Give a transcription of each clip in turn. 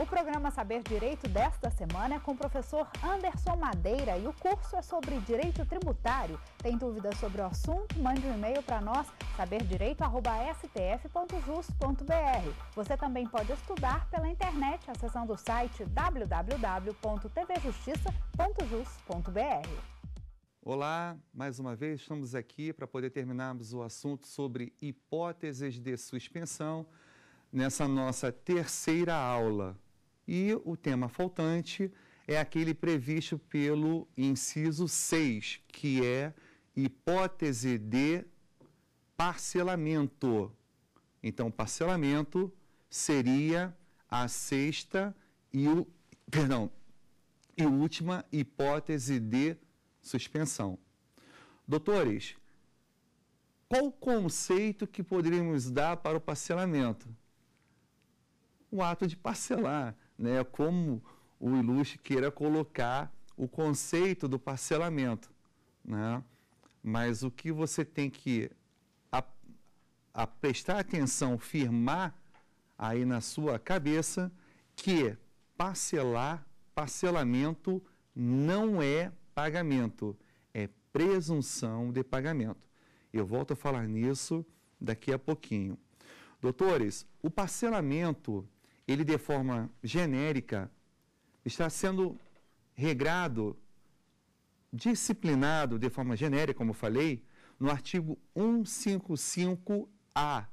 O programa Saber Direito desta semana é com o professor Anderson Madeira e o curso é sobre Direito Tributário. Tem dúvidas sobre o assunto? Mande um e-mail para nós, saberdireito@stf.jus.br. Você também pode estudar pela internet acessando o site www.tvjustiça.jus.br. Olá, mais uma vez estamos aqui para poder terminarmos o assunto sobre hipóteses de suspensão nessa nossa terceira aula. E o tema faltante é aquele previsto pelo inciso 6, que é hipótese de parcelamento. Então, parcelamento seria a sexta e última hipótese de suspensão. Doutores, qual o conceito que poderíamos dar para o parcelamento? O ato de parcelar, né? Como o ilustre queira colocar o conceito do parcelamento, né? Mas o que você tem que prestar atenção, firmar aí na sua cabeça, que parcelamento não é pagamento, é presunção de pagamento. Eu volto a falar nisso daqui a pouquinho. Doutores, o parcelamento, ele de forma genérica está sendo regrado, disciplinado de forma genérica, como eu falei, no artigo 155-A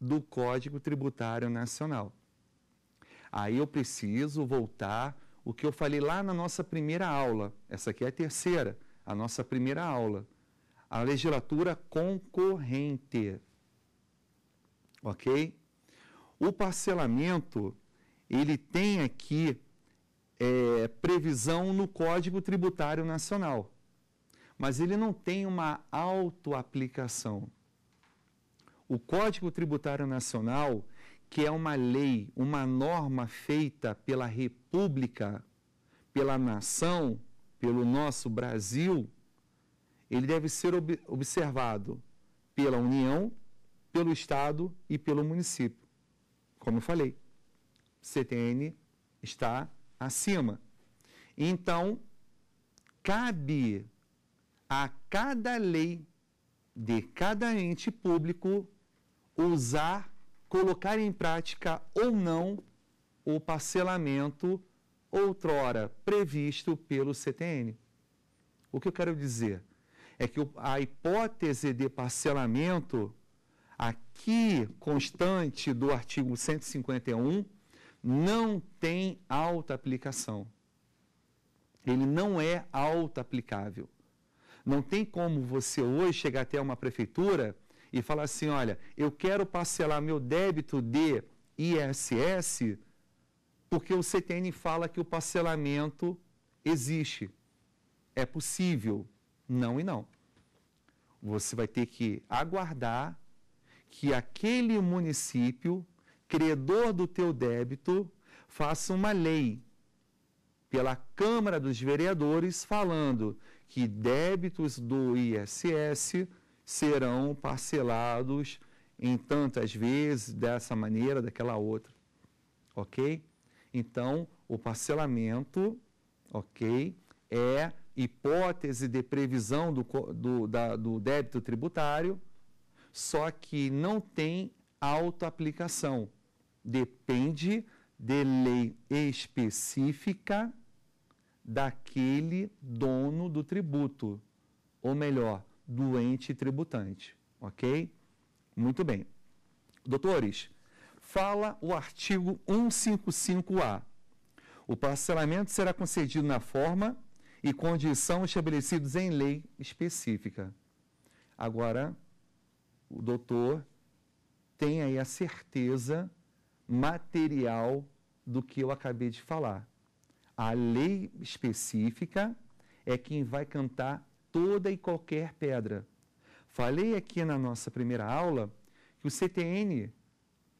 do Código Tributário Nacional. Aí eu preciso voltar o que eu falei lá na nossa primeira aula. Essa aqui é a terceira, a nossa primeira aula. A legislatura concorrente. Ok? O parcelamento, ele tem aqui previsão no Código Tributário Nacional, mas ele não tem uma autoaplicação. O Código Tributário Nacional, que é uma lei, uma norma feita pela República, pela nação, pelo nosso Brasil, ele deve ser observado pela União, pelo Estado e pelo município. Como eu falei, CTN está acima. Então, cabe a cada lei de cada ente público usar, colocar em prática ou não o parcelamento outrora previsto pelo CTN. O que eu quero dizer é que a hipótese de parcelamento aqui constante do artigo 151 não tem auto-aplicação. Ele não é auto-aplicável. Não tem como você hoje chegar até uma prefeitura e falar assim, olha, eu quero parcelar meu débito de ISS porque o CTN fala que o parcelamento existe, é possível. Não e não. Você vai ter que aguardar que aquele município, credor do teu débito, faça uma lei pela Câmara dos Vereadores falando que débitos do ISS serão parcelados em tantas vezes, dessa maneira, daquela outra. Ok? Então, o parcelamento, ok, é hipótese de previsão do débito tributário, só que não tem autoaplicação. Depende de lei específica daquele dono do tributo, ou melhor, do ente tributante, ok? Muito bem. Doutores, fala o artigo 155-A. O parcelamento será concedido na forma e condição estabelecidos em lei específica. Agora, o doutor tem aí a certeza material do que eu acabei de falar. A lei específica é quem vai cantar toda e qualquer pedra. Falei aqui na nossa primeira aula que o CTN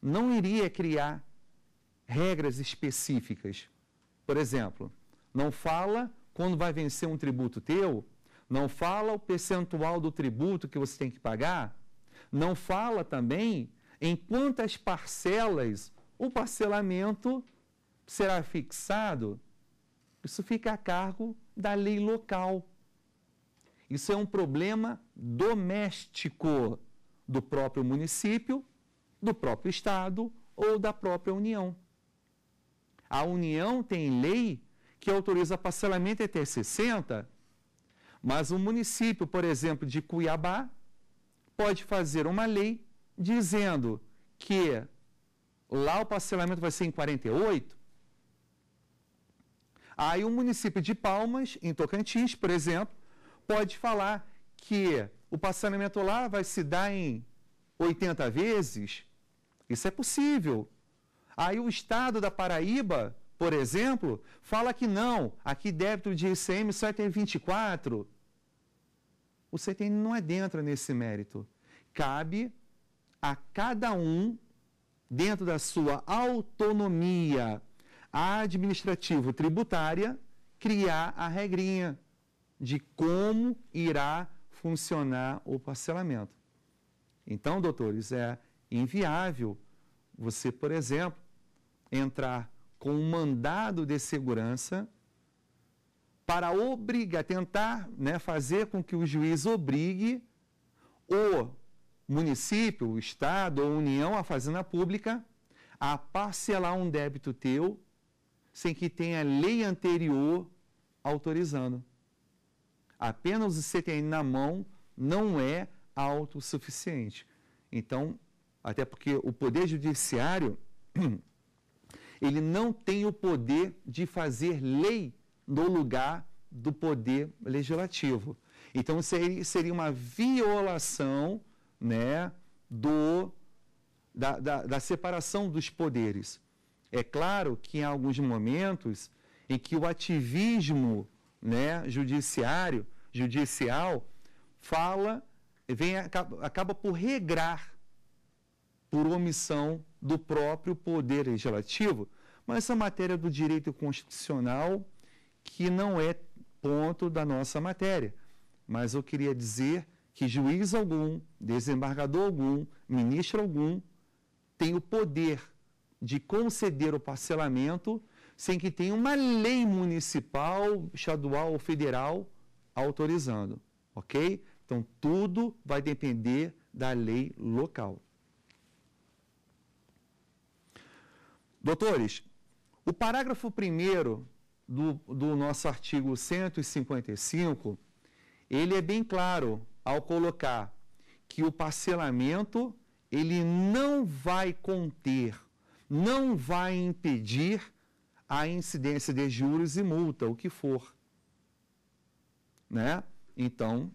não iria criar regras específicas. Por exemplo, não fala quando vai vencer um tributo teu, não fala o percentual do tributo que você tem que pagar, não fala também em quantas parcelas o parcelamento será fixado, isso fica a cargo da lei local. Isso é um problema doméstico do próprio município, do próprio Estado ou da própria União. A União tem lei que autoriza parcelamento até 60, mas o município, por exemplo, de Cuiabá, pode fazer uma lei dizendo que lá o parcelamento vai ser em 48. Aí o município de Palmas, em Tocantins, por exemplo, pode falar que o parcelamento lá vai se dar em 80 vezes. Isso é possível. Aí o Estado da Paraíba, por exemplo, fala que não, aqui débito de ICM só tem 24. O CTN não adentra nesse mérito. Cabe a cada um, dentro da sua autonomia administrativo-tributária, criar a regrinha de como irá funcionar o parcelamento. Então, doutores, é inviável você, por exemplo, entrar com um mandado de segurança para obrigar, tentar, né, fazer com que o juiz obrigue o município, o Estado ou a União, a Fazenda Pública, a parcelar um débito teu sem que tenha lei anterior autorizando. Apenas o CTN na mão não é autossuficiente. Então, até porque o Poder Judiciário, ele não tem o poder de fazer lei no lugar do Poder Legislativo. Então, seria uma violação, né, da separação dos poderes. É claro que em alguns momentos em que o ativismo, né, judicial, acaba por regrar por omissão do próprio Poder Legislativo, mas essa matéria do direito constitucional que não é ponto da nossa matéria. Mas eu queria dizer que juiz algum, desembargador algum, ministro algum, tem o poder de conceder o parcelamento sem que tenha uma lei municipal, estadual ou federal autorizando, ok? Então, tudo vai depender da lei local. Doutores, o parágrafo 1º do nosso artigo 155, ele é bem claro ao colocar que o parcelamento, ele não vai conter, não vai impedir a incidência de juros e multa, o que for, né? Então,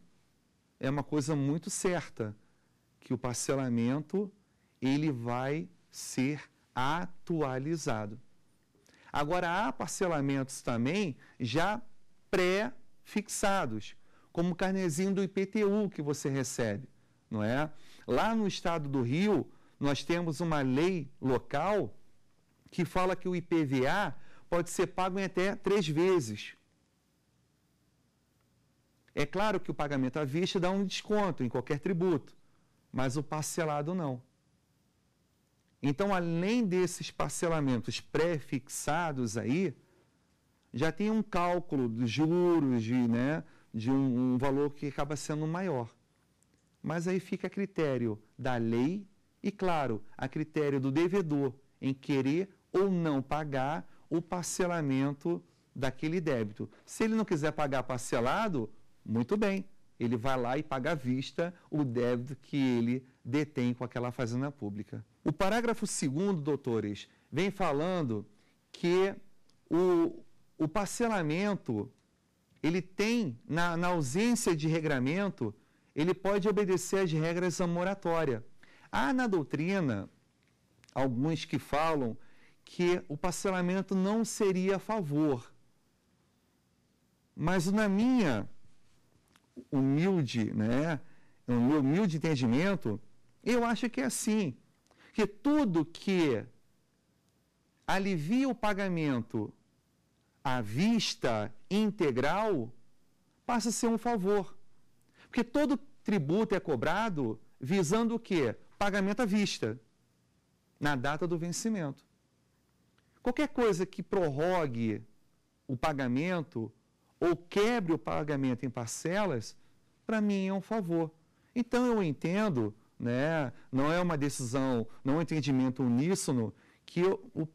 é uma coisa muito certa que o parcelamento, ele vai ser atualizado. Agora, há parcelamentos também já pré-fixados, como o carnezinho do IPTU que você recebe, não é? Lá no estado do Rio, nós temos uma lei local que fala que o IPVA pode ser pago em até 3 vezes. É claro que o pagamento à vista dá um desconto em qualquer tributo, mas o parcelado não. Então, além desses parcelamentos pré-fixados aí, já tem um cálculo dos juros, né, de um valor que acaba sendo maior. Mas aí fica a critério da lei e, claro, a critério do devedor em querer ou não pagar o parcelamento daquele débito. Se ele não quiser pagar parcelado, muito bem, ele vai lá e paga à vista o débito que ele detém com aquela fazenda pública. O parágrafo 2º, doutores, vem falando que o parcelamento, ele tem, na ausência de regramento, ele pode obedecer às regras da moratória. Há na doutrina alguns que falam que o parcelamento não seria a favor. Mas na minha humilde, né, no meu humilde entendimento, eu acho que é assim, que tudo que alivia o pagamento à vista integral passa a ser um favor. Porque todo tributo é cobrado visando o quê? Pagamento à vista, na data do vencimento. Qualquer coisa que prorrogue o pagamento ou quebre o pagamento em parcelas, para mim é um favor. Então, eu entendo, né, não é uma decisão, não é um entendimento uníssono, que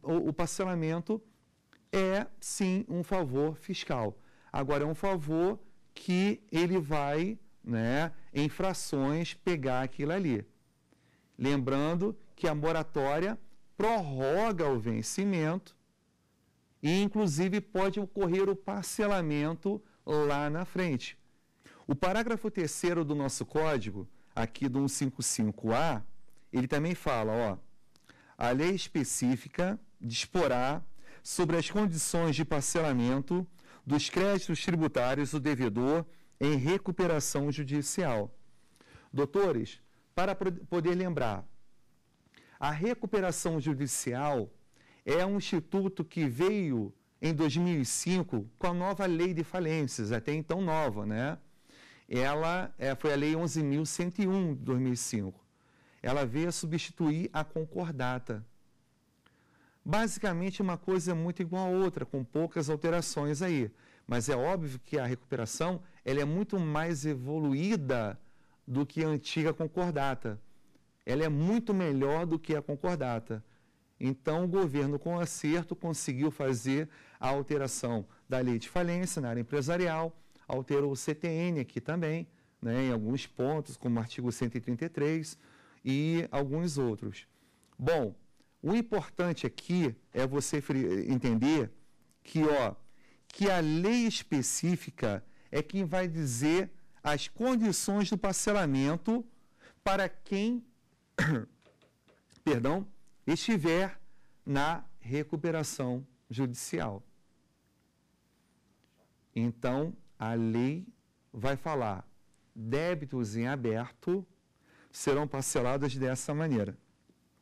o parcelamento é, sim, um favor fiscal. Agora, é um favor que ele vai, né, em frações, pegar aquilo ali. Lembrando que a moratória prorroga o vencimento e, inclusive, pode ocorrer o parcelamento lá na frente. O parágrafo 3º do nosso código, aqui do 155A, ele também fala, ó, a lei específica disporá sobre as condições de parcelamento dos créditos tributários do devedor em recuperação judicial. Doutores, para poder lembrar, a recuperação judicial é um instituto que veio em 2005 com a nova lei de falências, até então nova, né? Ela foi a lei 11.101 de 2005. Ela veio a substituir a concordata. Basicamente, uma coisa é muito igual a outra, com poucas alterações aí. Mas é óbvio que a recuperação ela é muito mais evoluída do que a antiga concordata. Ela é muito melhor do que a concordata. Então, o governo, com acerto, conseguiu fazer a alteração da lei de falência na área empresarial, alterou o CTN aqui também, né, em alguns pontos, como o artigo 133 e alguns outros. Bom, o importante aqui é você entender que, ó, que a lei específica é quem vai dizer as condições do parcelamento para quem perdão, estiver na recuperação judicial. Então, a lei vai falar, débitos em aberto serão parcelados dessa maneira.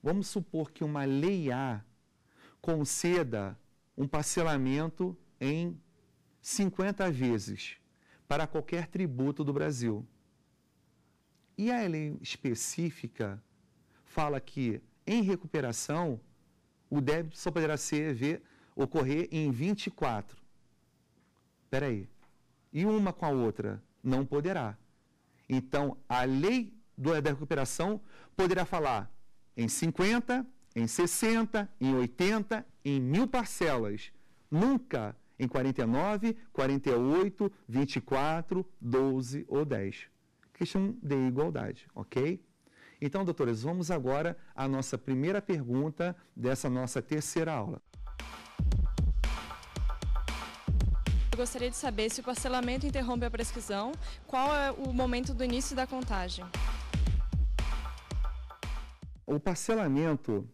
Vamos supor que uma lei A conceda um parcelamento em 50 vezes para qualquer tributo do Brasil. E a lei específica fala que, em recuperação, o débito só poderá ocorrer em 24. Espera aí. E uma com a outra? Não poderá. Então, a lei da recuperação poderá falar em 50, em 60, em 80, em 1000 parcelas. Nunca em 49, 48, 24, 12 ou 10. Questão de igualdade, ok? Então, doutores, vamos agora à nossa primeira pergunta dessa nossa terceira aula. Eu gostaria de saber se o parcelamento interrompe a prescrição, qual é o momento do início da contagem? O parcelamento,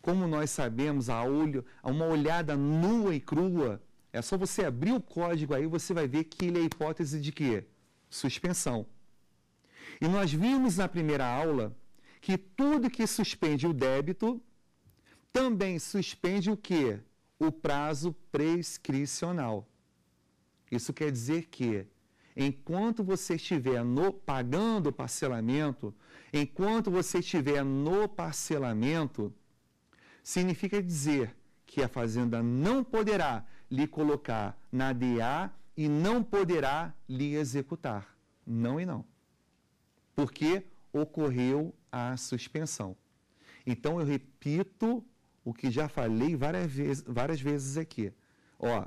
como nós sabemos, a uma olhada nua e crua, é só você abrir o código aí, você vai ver que ele é a hipótese de quê? Suspensão. E nós vimos na primeira aula que tudo que suspende o débito também suspende o quê? O prazo prescricional. Isso quer dizer que, enquanto você estiver pagando o parcelamento, enquanto você estiver no parcelamento, significa dizer que a Fazenda não poderá lhe colocar na DA e não poderá lhe executar. Não e não. Porque ocorreu a suspensão. Então, eu repito o que já falei várias vezes aqui. Ó,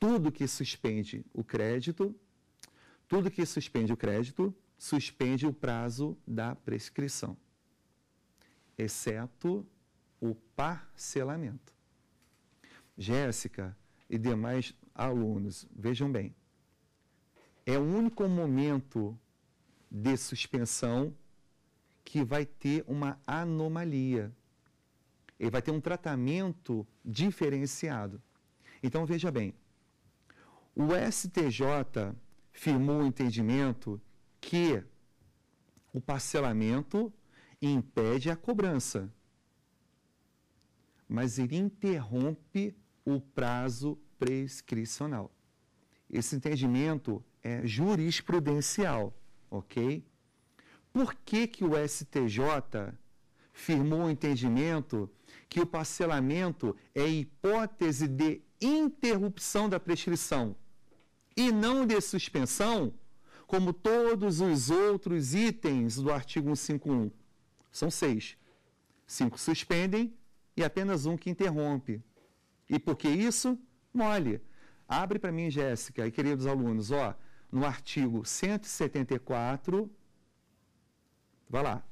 tudo que suspende o crédito, suspende o prazo da prescrição, exceto o parcelamento. Jéssica e demais alunos, vejam bem, é o único momento de suspensão que vai ter uma anomalia. Ele vai ter um tratamento diferenciado. Então, veja bem, o STJ firmou o entendimento que o parcelamento impede a cobrança, mas ele interrompe o prazo prescricional. Esse entendimento é jurisprudencial. Ok? Por que que o STJ firmou o entendimento que o parcelamento é hipótese de interrupção da prescrição e não de suspensão, como todos os outros itens do artigo 151. São 6. 5 suspendem e apenas um que interrompe. E por que isso? Mole. Abre para mim, Jéssica, e queridos alunos, ó, no artigo 174, vai lá,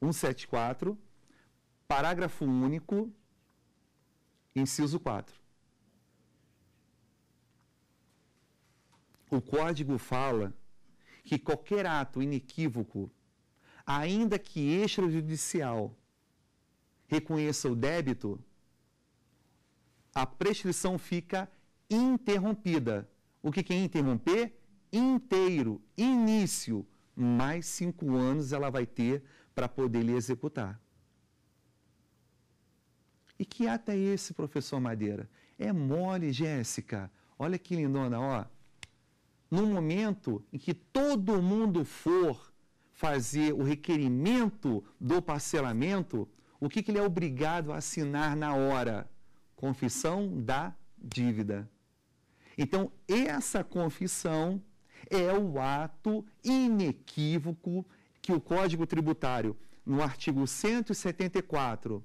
174, parágrafo único, inciso 4. O Código fala que qualquer ato inequívoco, ainda que extrajudicial, reconheça o débito, a prescrição fica interrompida. O que é interromper? Inteiro, início, mais 5 anos ela vai ter para poder lhe executar. E que ato é esse, professor Madeira? É mole, Jéssica. Olha que lindona, ó. No momento em que todo mundo for fazer o requerimento do parcelamento, o que ele é obrigado a assinar na hora? Confissão da dívida. Então, essa confissão é o ato inequívoco que o Código Tributário, no artigo 174,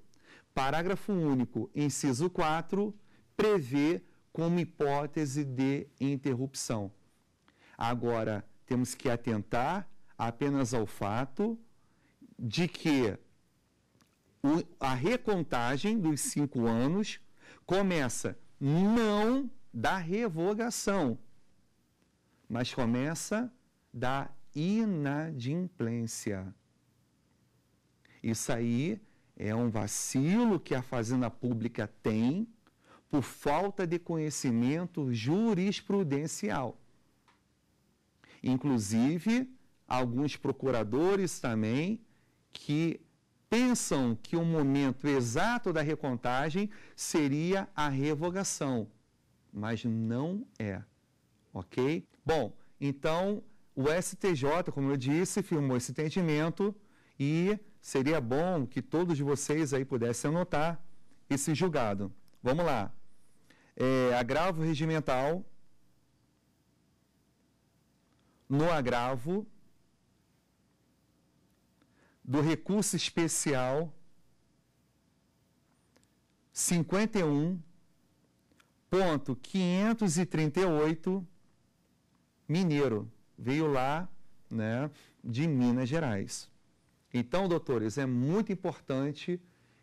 parágrafo único, inciso 4, prevê como hipótese de interrupção. Agora, temos que atentar apenas ao fato de que a recontagem dos 5 anos começa não da revogação, mas começa da inadimplência. Isso aí é um vacilo que a Fazenda Pública tem por falta de conhecimento jurisprudencial. Inclusive, alguns procuradores também que pensam que o momento exato da recontagem seria a revogação, mas não é, ok? Bom, então, o STJ, como eu disse, firmou esse entendimento e seria bom que todos vocês aí pudessem anotar esse julgado. Vamos lá. Agravo regimental. No agravo do recurso especial 51.538 mineiro, veio lá, né, de Minas Gerais. Então, doutores, é muito importante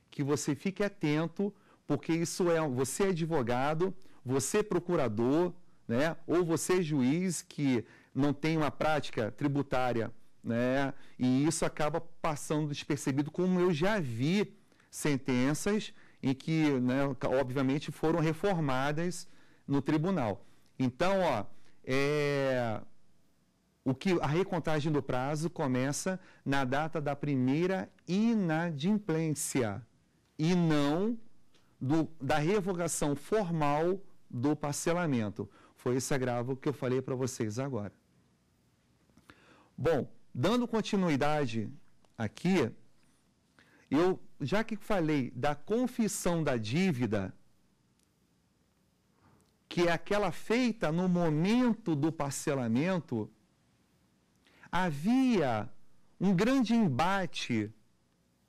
que você fique atento, porque isso é, você é advogado, você é procurador, né, ou você é juiz que não tem uma prática tributária, né? E isso acaba passando despercebido, como eu já vi sentenças em que, né, obviamente, foram reformadas no tribunal. Então, ó, a recontagem do prazo começa na data da primeira inadimplência e não da revogação formal do parcelamento. Foi esse agravo que eu falei para vocês agora. Bom, dando continuidade aqui, eu já que falei da confissão da dívida, que é aquela feita no momento do parcelamento, havia um grande embate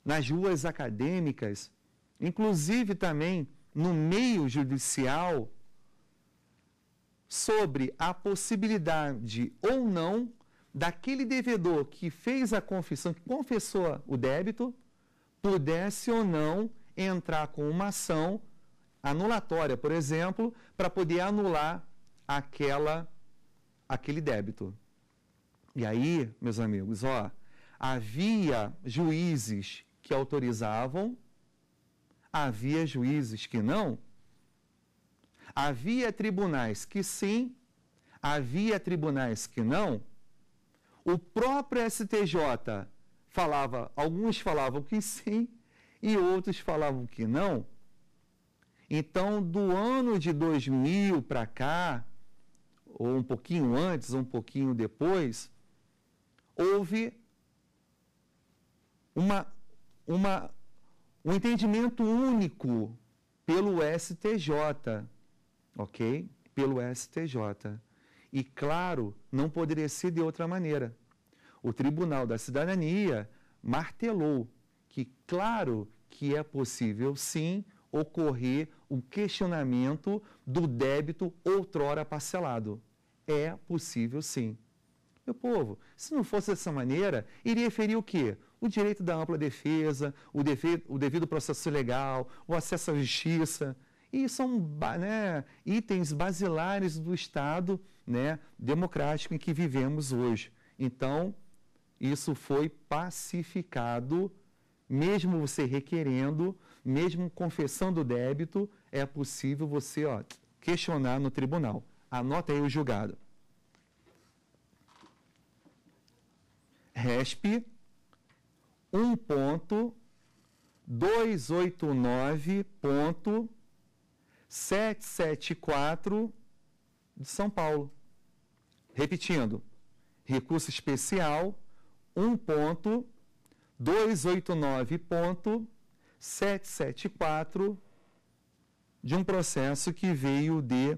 nas ruas acadêmicas, inclusive também no meio judicial, sobre a possibilidade ou não daquele devedor que fez a confissão, que confessou o débito, pudesse ou não entrar com uma ação anulatória, por exemplo, para poder anular aquele débito. E aí, meus amigos, ó, havia juízes que autorizavam, havia juízes que não, havia tribunais que sim, havia tribunais que não. O próprio STJ falava, alguns falavam que sim e outros falavam que não. Então, do ano de 2000 para cá, ou um pouquinho antes, ou um pouquinho depois, houve uma um entendimento único pelo STJ, ok? Pelo STJ. E, claro, não poderia ser de outra maneira. O Tribunal da Cidadania martelou que, claro, que é possível, sim, ocorrer o questionamento do débito outrora parcelado. É possível, sim. Meu povo, se não fosse dessa maneira, iria ferir o quê? O direito da ampla defesa, o devido processo legal, o acesso à justiça. E são, né, itens basilares do Estado, né, democrático em que vivemos hoje. Então, isso foi pacificado, mesmo você requerendo, mesmo confessando o débito, é possível você, ó, questionar no tribunal. Anota aí o julgado. RESP 1.289.774 de São Paulo. Repetindo, recurso especial 1.289.774 de um processo que veio de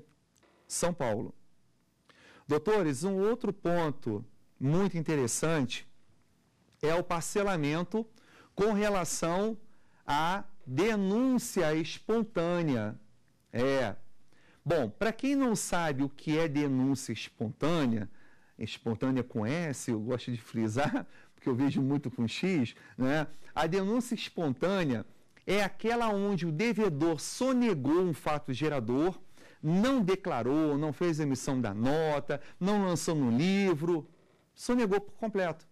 São Paulo. Doutores, um outro ponto muito interessante é o parcelamento com relação à denúncia espontânea. É. Bom, para quem não sabe o que é denúncia espontânea, espontânea com S, eu gosto de frisar, porque eu vejo muito com X, né? A denúncia espontânea é aquela onde o devedor sonegou um fato gerador, não declarou, não fez emissão da nota, não lançou no livro, sonegou por completo.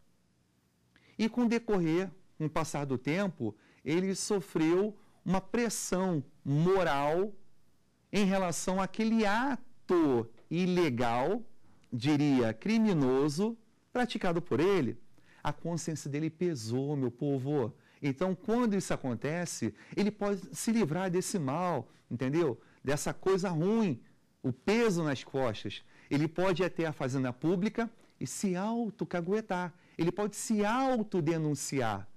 E com o decorrer, com o passar do tempo, ele sofreu uma pressão moral em relação àquele ato ilegal, diria criminoso, praticado por ele. A consciência dele pesou, meu povo. Então, quando isso acontece, ele pode se livrar desse mal, entendeu? Dessa coisa ruim, o peso nas costas. Ele pode ir até a fazenda pública e se autocaguetar. Ele pode se autodenunciar,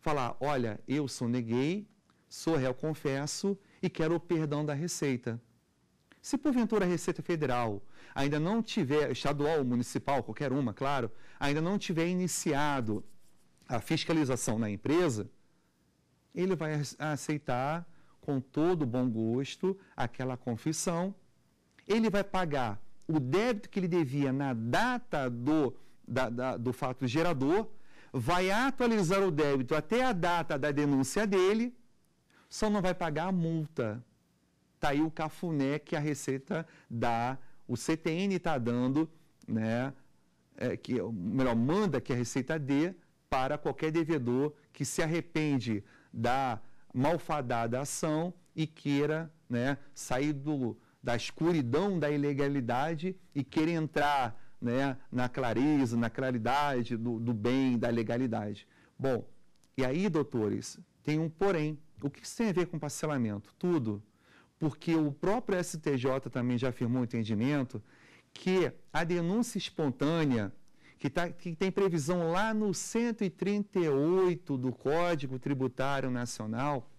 falar, olha, eu soneguei, sou réu, confesso e quero o perdão da Receita. Se porventura a Receita Federal ainda não tiver, estadual ou municipal, qualquer uma, claro, ainda não tiver iniciado a fiscalização na empresa, ele vai aceitar com todo bom gosto aquela confissão, ele vai pagar o débito que ele devia na data do fato gerador, vai atualizar o débito até a data da denúncia dele, só não vai pagar a multa. Está aí o cafuné que a Receita dá, o CTN está dando, né, manda que a Receita dê para qualquer devedor que se arrepende da malfadada ação e queira, né, sair da escuridão da ilegalidade e queira entrar, né, na clareza, na claridade do bem, da legalidade. Bom, e aí, doutores, tem um porém. O que isso tem a ver com parcelamento? Tudo. Porque o próprio STJ também já afirmou o entendimento que a denúncia espontânea, que tem previsão lá no 138 do Código Tributário Nacional,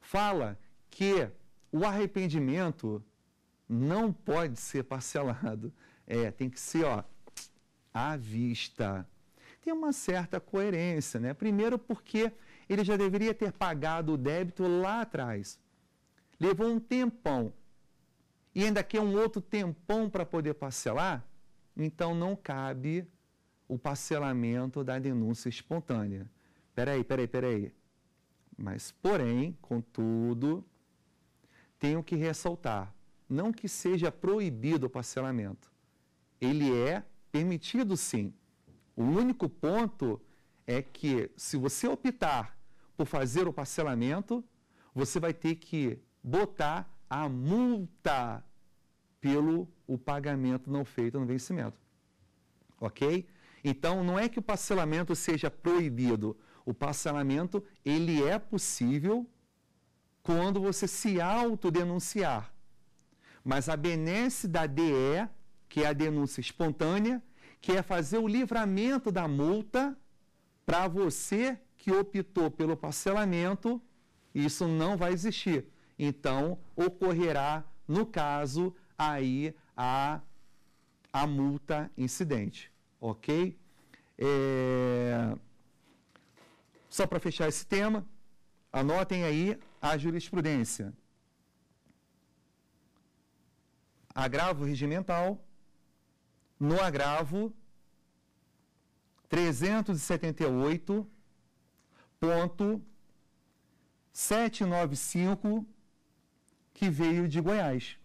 fala que o arrependimento não pode ser parcelado. É, tem que ser, ó, à vista. Tem uma certa coerência, né? Primeiro porque ele já deveria ter pagado o débito lá atrás. Levou um tempão. E ainda quer um outro tempão para poder parcelar? Então não cabe o parcelamento da denúncia espontânea. Peraí. Mas, porém, contudo, tenho que ressaltar, não que seja proibido o parcelamento. Ele é permitido, sim. O único ponto é que, se você optar por fazer o parcelamento, você vai ter que botar a multa pelo o pagamento não feito no vencimento. Ok? Então, não é que o parcelamento seja proibido. O parcelamento, ele é possível quando você se autodenunciar. Mas a benesse da DE, que é a denúncia espontânea, que é fazer o livramento da multa para você que optou pelo parcelamento, isso não vai existir. Então, ocorrerá, no caso, aí a multa incidente, ok? Só para fechar esse tema, anotem aí a jurisprudência. Agravo regimental, no agravo 378.795, que veio de Goiás.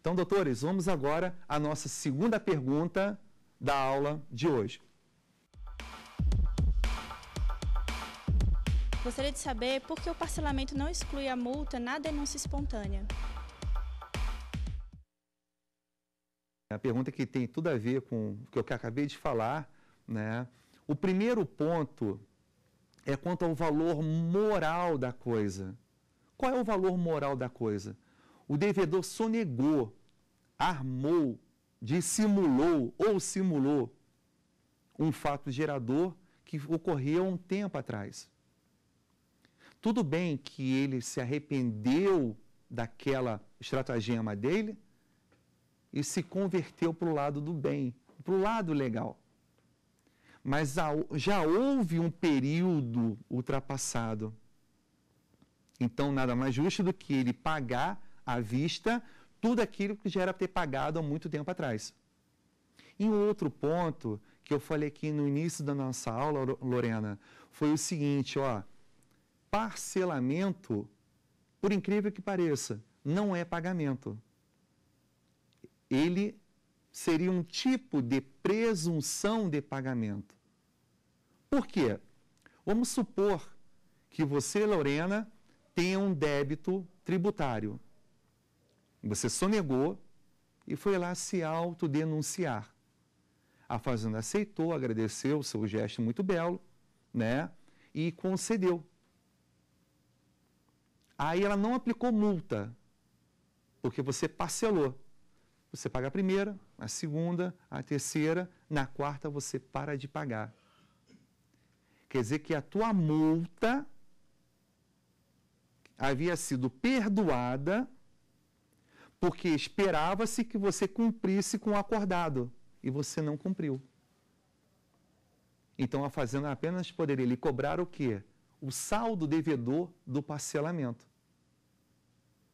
Então, doutores, vamos agora à nossa segunda pergunta da aula de hoje. Gostaria de saber por que o parcelamento não exclui a multa na denúncia espontânea. A pergunta que tem tudo a ver com o que eu acabei de falar, né? O primeiro ponto é quanto ao valor moral da coisa. Qual é o valor moral da coisa? O devedor sonegou, armou, dissimulou ou simulou um fato gerador que ocorreu um tempo atrás. Tudo bem que ele se arrependeu daquela estratagema dele e se converteu para o lado do bem, para o lado legal. Mas já houve um período ultrapassado. Então, nada mais justo do que ele pagar à vista tudo aquilo que já era ter pagado há muito tempo atrás. E um outro ponto que eu falei aqui no início da nossa aula, Lorena, foi o seguinte, ó, parcelamento, por incrível que pareça, não é pagamento. Ele seria um tipo de presunção de pagamento. Por quê? Vamos supor que você, Lorena, tenha um débito tributário. Você sonegou e foi lá se autodenunciar. A Fazenda aceitou, agradeceu o seu gesto muito belo, né? E concedeu. Aí ela não aplicou multa, porque você parcelou. Você paga a primeira, a segunda, a terceira, na quarta você para de pagar. Quer dizer que a tua multa havia sido perdoada porque esperava-se que você cumprisse com o acordado e você não cumpriu. Então a Fazenda apenas poderia lhe cobrar o quê? O saldo devedor do parcelamento.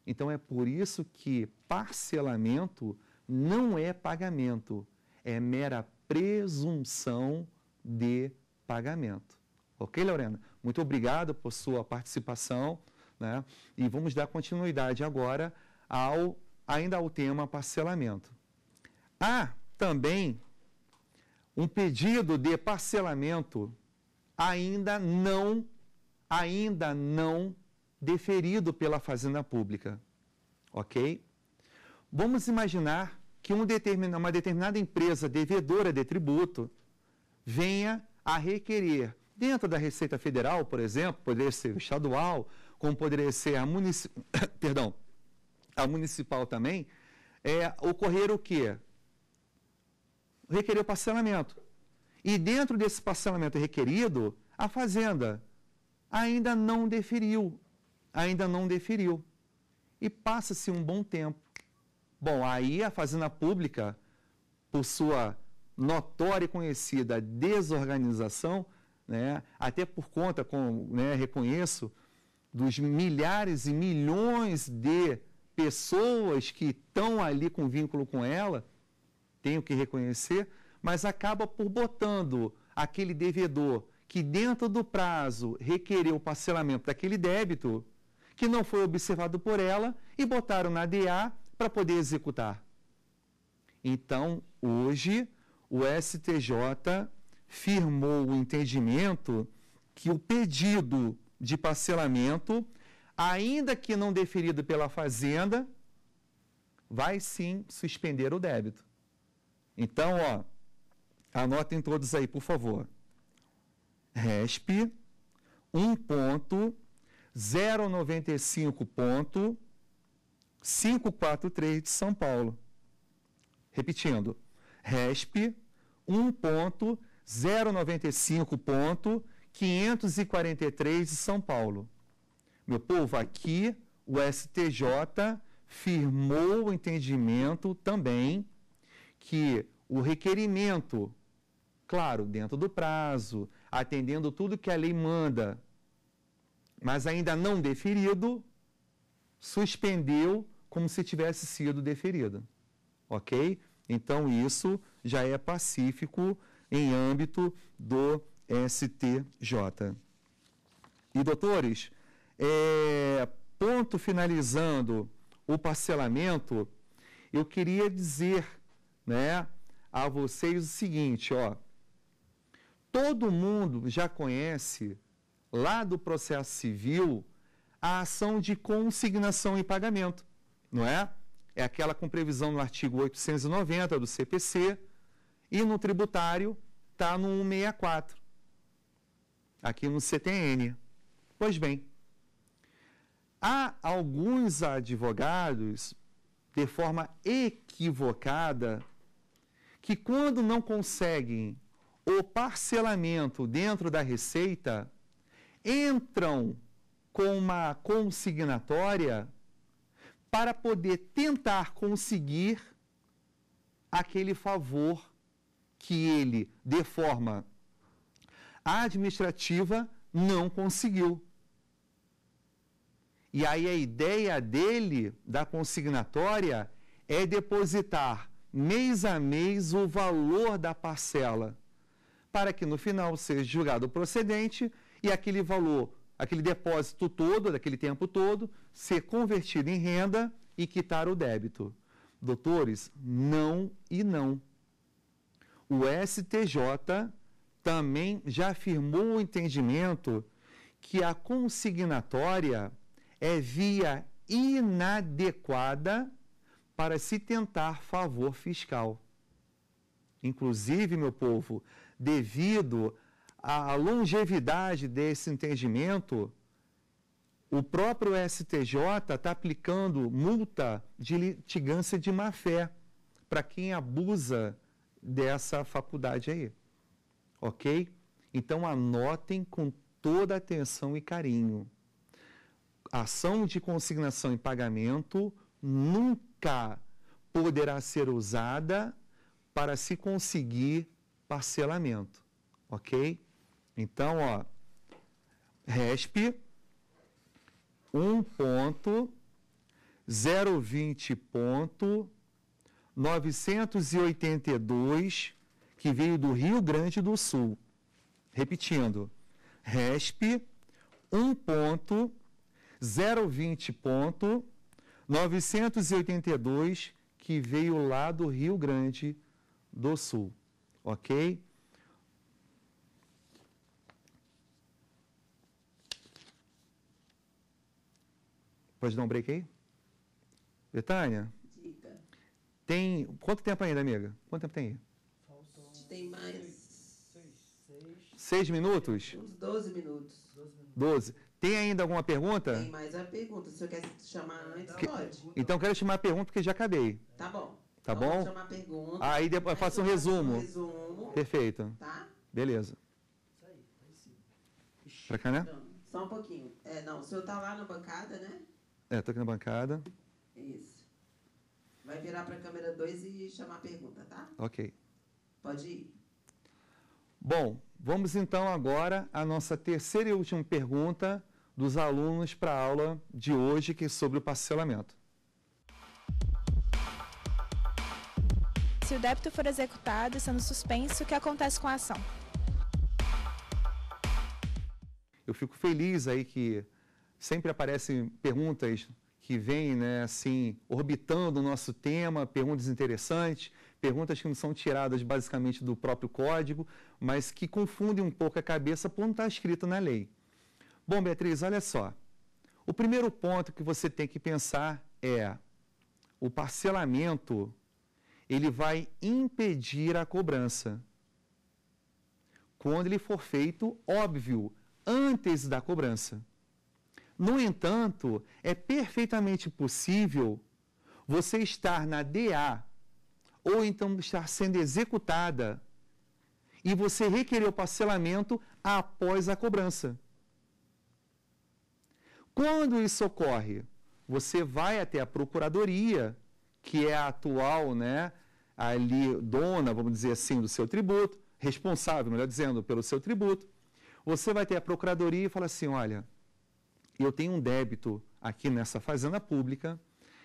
Então é por isso que parcelamento não é pagamento, é mera presunção de pagamento. Ok, Lorena? Muito obrigado por sua participação, né? E vamos dar continuidade agora ainda ao tema parcelamento. Há também um pedido de parcelamento ainda não deferido pela Fazenda Pública, ok? Vamos imaginar que uma determinada empresa devedora de tributo venha a requerer, dentro da Receita Federal, por exemplo, poderia ser estadual, como poderia ser a municipal também, ocorrer o quê? Requerer o parcelamento. E dentro desse parcelamento requerido, a Fazenda ainda não deferiu, e passa-se um bom tempo. Bom, aí a Fazenda Pública, por sua notória e conhecida desorganização, né, até por conta, reconheço, dos milhares e milhões de pessoas que estão ali com vínculo com ela, tenho que reconhecer, mas acaba por botando aquele devedor que dentro do prazo requereu o parcelamento daquele débito, que não foi observado por ela, e botaram na DA para poder executar. Então, hoje, o STJ firmou o entendimento que o pedido de parcelamento, ainda que não deferido pela Fazenda, vai sim suspender o débito. Então, ó, anotem todos aí, por favor. RESP 1.095.543 de São Paulo. Repetindo, RESP 1.095.543 543 de São Paulo. Meu povo, aqui o STJ firmou o entendimento também que o requerimento, claro, dentro do prazo, atendendo tudo que a lei manda, mas ainda não deferido, suspendeu como se tivesse sido deferido, ok? Então, isso já é pacífico em âmbito do STJ. E, doutores, ponto finalizando o parcelamento, eu queria dizer, né, a vocês o seguinte, ó, todo mundo já conhece, lá do processo civil, a ação de consignação e pagamento, não é? É aquela com previsão no artigo 890 do CPC e no tributário está no 164, aqui no CTN. Pois bem, há alguns advogados, de forma equivocada, que quando não conseguem o parcelamento dentro da Receita, entram com uma consignatória para poder tentar conseguir aquele favor que ele, de forma administrativa, não conseguiu. E aí a ideia dele, da consignatória, é depositar mês a mês o valor da parcela, para que no final seja julgado procedente e aquele valor, aquele depósito todo, daquele tempo todo, ser convertido em renda e quitar o débito. Doutores, não e não. O STJ também já firmou o entendimento que a consignatória é via inadequada para se tentar favor fiscal. Inclusive, meu povo, devido a longevidade desse entendimento, o próprio STJ está aplicando multa de litigância de má-fé para quem abusa dessa faculdade aí, ok? Então, anotem com toda atenção e carinho. Ação de consignação e pagamento nunca poderá ser usada para se conseguir parcelamento, ok? Então, ó, RESP 1.020.982, que veio do Rio Grande do Sul. Repetindo, RESP 1.020.982, que veio lá do Rio Grande do Sul, ok? Pode dar um break aí? Betânia? Diga. Tem... Quanto tempo ainda, amiga? Quanto tempo tem aí? Faltam... Tem mais... Seis minutos? Uns 12 minutos. 12. Tem ainda alguma pergunta? Tem mais uma pergunta. Se eu quero chamar antes, pode. Então, quero chamar a pergunta porque já acabei. Tá bom. Tá bom? Vou chamar a pergunta. Aí depois eu faço um resumo. Perfeito. Tá? Beleza. Isso aí. Ixi, pra cá, né? Não, só um pouquinho. É, não, o senhor tá lá na bancada, né? É, estou aqui na bancada. Isso. Vai virar para a câmera 2 e chamar a pergunta, tá? Ok. Pode ir. Bom, vamos então agora à nossa terceira e última pergunta dos alunos para a aula de hoje, que é sobre o parcelamento. Se o débito for executado e sendo suspenso, o que acontece com a ação? Eu fico feliz aí que sempre aparecem perguntas que vêm, né, assim, orbitando o nosso tema, perguntas interessantes, perguntas que não são tiradas basicamente do próprio código, mas que confundem um pouco a cabeça por não estar escrito na lei. Bom, Beatriz, olha só. O primeiro ponto que você tem que pensar é o parcelamento, ele vai impedir a cobrança. Quando ele for feito, óbvio, antes da cobrança. No entanto, é perfeitamente possível você estar na DA ou então estar sendo executada e você requerer o parcelamento após a cobrança. Quando isso ocorre, você vai até a Procuradoria, que é a atual, né, ali dona, vamos dizer assim, do seu tributo, responsável, melhor dizendo, pelo seu tributo. Você vai ter a Procuradoria e fala assim, olha, eu tenho um débito aqui nessa fazenda pública,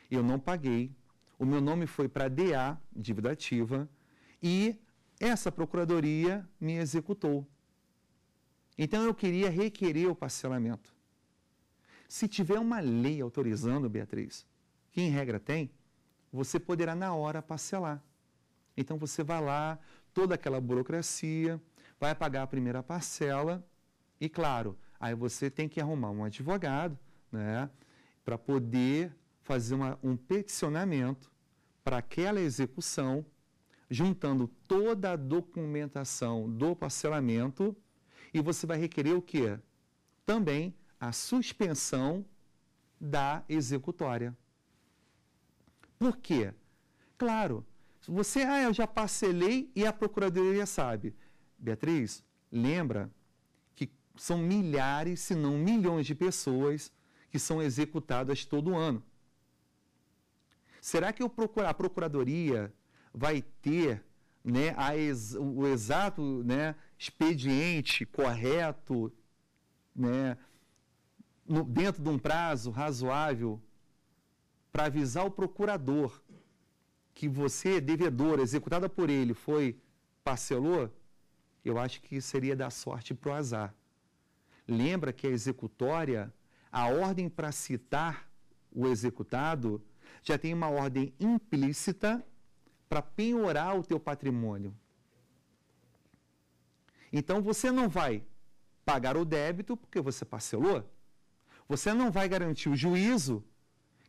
eu não paguei, o meu nome foi para DA, dívida ativa, e essa Procuradoria me executou. Então, eu queria requerer o parcelamento. Se tiver uma lei autorizando, Beatriz, que em regra tem, você poderá na hora parcelar. Então, você vai lá, toda aquela burocracia, vai pagar a primeira parcela e, claro, aí você tem que arrumar um advogado, né, para poder fazer um peticionamento para aquela execução, juntando toda a documentação do parcelamento, e você vai requerer o quê? Também a suspensão da executória. Por quê? Claro, você, eu já parcelei e a Procuradoria sabe. Beatriz, lembra que são milhares, se não milhões de pessoas que são executadas todo ano. Será que a Procuradoria vai ter, né, o exato, né, expediente correto, né, dentro de um prazo razoável para avisar o procurador que você, devedora, executada por ele, parcelou? Eu acho que seria dar sorte para o azar. Lembra que a executória, a ordem para citar o executado, já tem uma ordem implícita para penhorar o teu patrimônio. Então, você não vai pagar o débito porque você parcelou, você não vai garantir o juízo,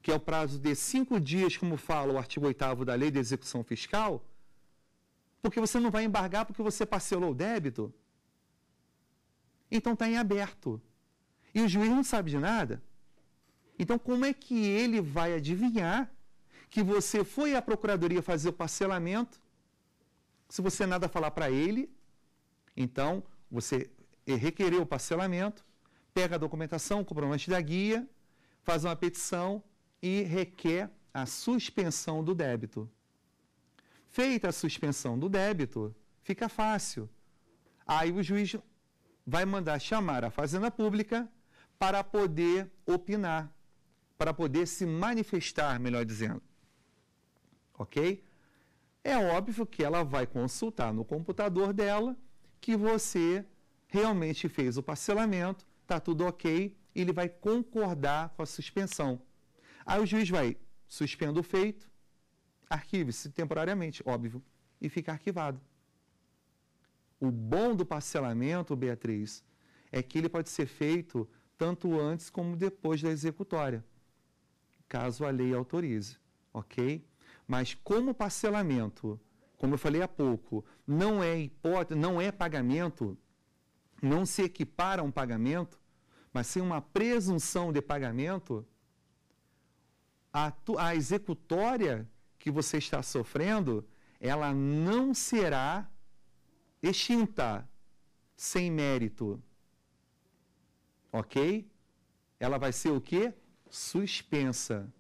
que é o prazo de 5 dias, como fala o artigo 8º da Lei de Execução Fiscal, porque você não vai embargar porque você parcelou o débito. Então, está em aberto. E o juiz não sabe de nada. Então, como é que ele vai adivinhar que você foi à Procuradoria fazer o parcelamento? Se você nada falar para ele, então, você requereu o parcelamento, pega a documentação, o comprovante da guia, faz uma petição e requer a suspensão do débito. Feita a suspensão do débito, fica fácil. Aí o juiz vai mandar chamar a Fazenda Pública para poder opinar, para poder se manifestar, melhor dizendo. Ok? É óbvio que ela vai consultar no computador dela que você realmente fez o parcelamento, está tudo ok, e ele vai concordar com a suspensão. Aí o juiz vai, suspendo o feito, arquive-se temporariamente, óbvio, e fica arquivado. O bom do parcelamento, Beatriz, é que ele pode ser feito tanto antes como depois da executória, caso a lei autorize, ok? Mas como o parcelamento, como eu falei há pouco, não é hipótese, não é pagamento, não se equipara a um pagamento, mas sim uma presunção de pagamento, a executória que você está sofrendo, ela não será extinta sem mérito, ok? Ela vai ser o quê? Suspensa.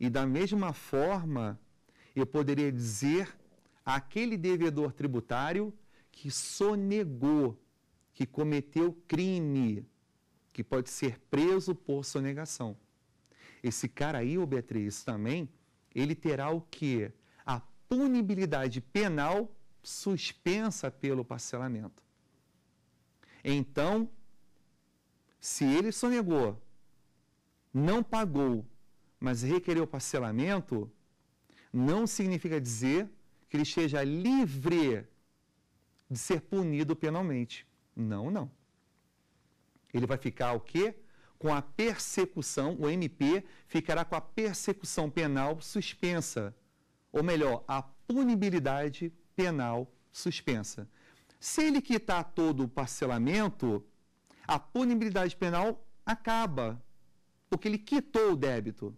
E da mesma forma, eu poderia dizer àquele devedor tributário que sonegou, que cometeu crime, que pode ser preso por sonegação. Esse cara aí, o Beatriz, também, ele terá o quê? A punibilidade penal suspensa pelo parcelamento. Então, se ele sonegou, não pagou, mas requereu o parcelamento, não significa dizer que ele esteja livre de ser punido penalmente. Não, não. Ele vai ficar o quê? Com a persecução, o MP ficará com a persecução penal suspensa, ou melhor, a punibilidade penal suspensa. Se ele quitar todo o parcelamento, a punibilidade penal acaba, porque ele quitou o débito.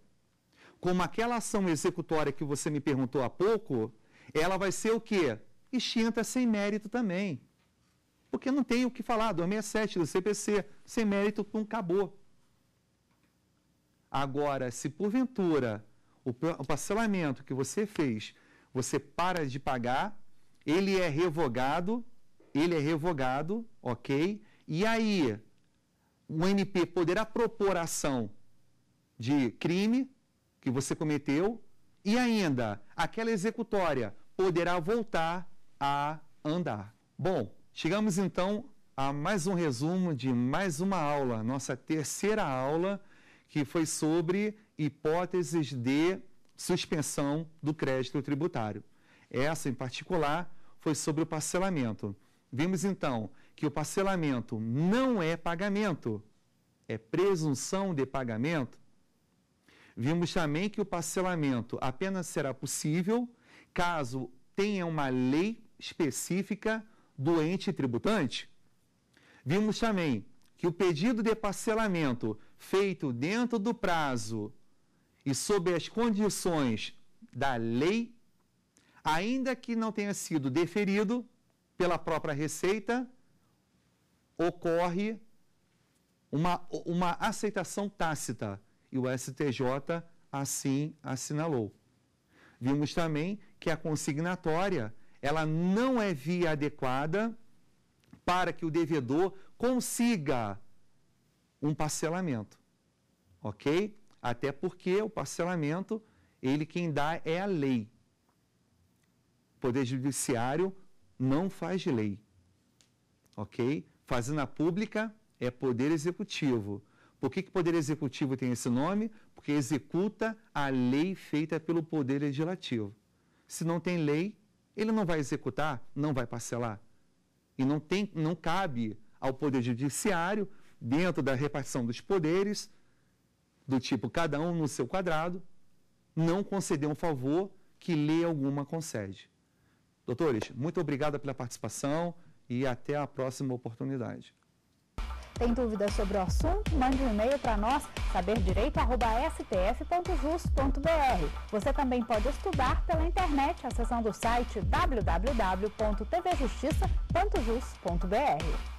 Como aquela ação executória que você me perguntou há pouco, ela vai ser o quê? extinta sem mérito também. Porque não tem o que falar, 267 do CPC, sem mérito, não acabou. Agora, se porventura o parcelamento que você fez, você para de pagar, ele é revogado, ok? E aí, o MP poderá propor ação de crime que você cometeu e ainda aquela executória poderá voltar a andar. Bom, chegamos então a mais um resumo de mais uma aula, nossa terceira aula, que foi sobre hipóteses de suspensão do crédito tributário. Essa, em particular, foi sobre o parcelamento. Vimos, então, que o parcelamento não é pagamento, é presunção de pagamento. Vimos também que o parcelamento apenas será possível caso tenha uma lei específica do ente tributante. Vimos também que o pedido de parcelamento feito dentro do prazo e sob as condições da lei, ainda que não tenha sido deferido pela própria Receita, ocorre uma aceitação tácita e o STJ assim assinalou. Vimos também que a consignatória ela não é via adequada para que o devedor consiga um parcelamento, ok? Até porque o parcelamento, ele quem dá é a lei. O Poder Judiciário não faz lei, ok? Fazenda Pública é Poder Executivo. Por que Poder Executivo tem esse nome? Porque executa a lei feita pelo Poder Legislativo. Se não tem lei, ele não vai executar, não vai parcelar. E não cabe ao Poder Judiciário, dentro da repartição dos poderes, do tipo cada um no seu quadrado, não conceder um favor que lei alguma concede. Doutores, muito obrigado pela participação e até a próxima oportunidade. Tem dúvidas sobre o assunto? Mande um e-mail para nós, saberdireito@stf.jus.br. Você também pode estudar pela internet, acessando o site www.tvjustiça.jus.br.